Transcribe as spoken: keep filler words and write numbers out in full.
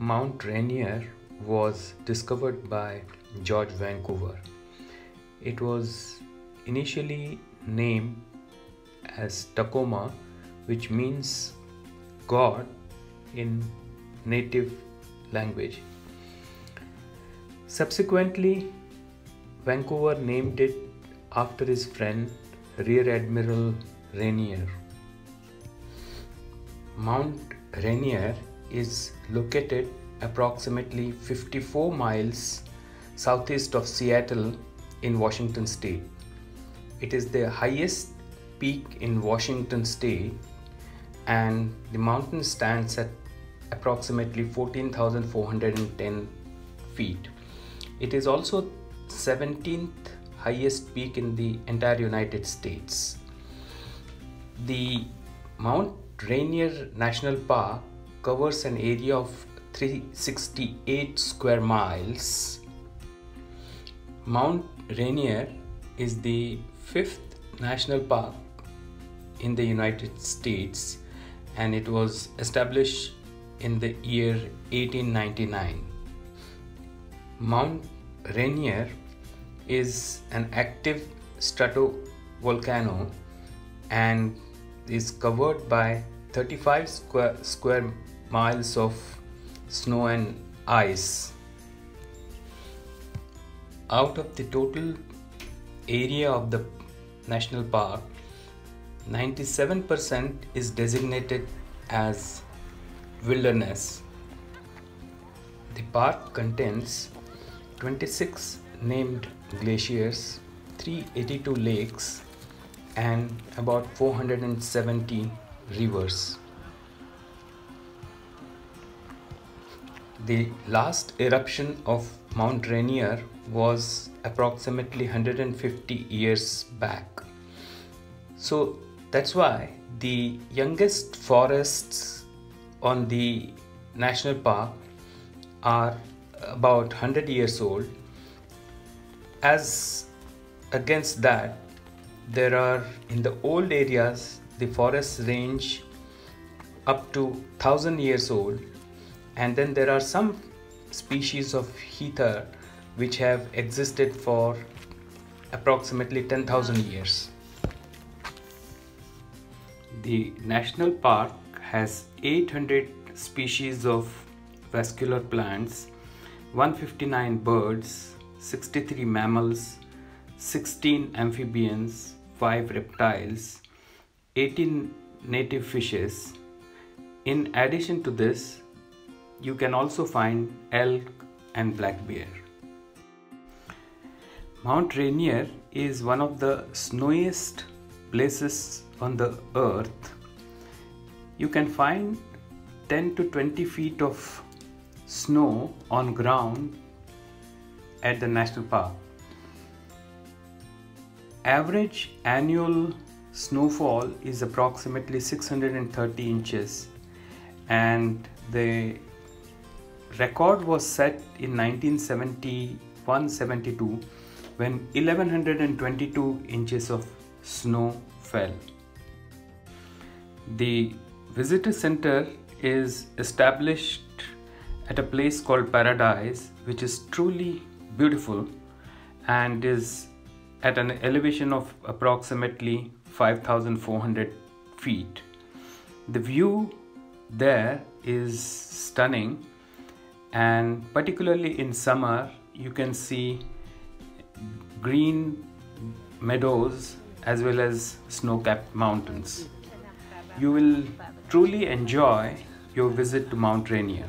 Mount Rainier was discovered by George Vancouver. It was initially named as Tacoma, which means God in native language. Subsequently, Vancouver named it after his friend Rear Admiral Rainier. Mount Rainier is located approximately fifty-four miles southeast of Seattle in Washington State. It is the highest peak in Washington State, and the mountain stands at approximately fourteen thousand four hundred ten feet. It is also seventeenth highest peak in the entire United States. The Mount Rainier National Park covers an area of three hundred sixty-eight square miles. Mount Rainier is the fifth national park in the United States, and it was established in the year eighteen ninety-nine. Mount Rainier is an active stratovolcano and is covered by thirty-five square miles of snow and ice. Out of the total area of the national park, ninety-seven percent is designated as wilderness. The park contains twenty-six named glaciers, three hundred eighty-two lakes, and about four hundred seventy rivers. The last eruption of Mount Rainier was approximately one hundred fifty years back. So that's why the youngest forests on the national park are about one hundred years old. As against that, there are in the old areas, the forests range up to one thousand years old, and then there are some species of heather which have existed for approximately ten thousand years. The national park has eight hundred species of vascular plants, one hundred fifty-nine birds, sixty-three mammals, sixteen amphibians, five reptiles, eighteen native fishes. In addition to this, you can also find elk and black bear. Mount Rainier is one of the snowiest places on the earth. You can find ten to twenty feet of snow on ground at the national park. Average annual snowfall is approximately six hundred thirty inches, and the record was set in nineteen seventy-one seventy-two when eleven hundred twenty-two inches of snow fell. The visitor center is established at a place called Paradise, which is truly beautiful and is at an elevation of approximately five thousand four hundred feet. The view there is stunning, and particularly in summer you can see green meadows as well as snow-capped mountains. You will truly enjoy your visit to Mount Rainier.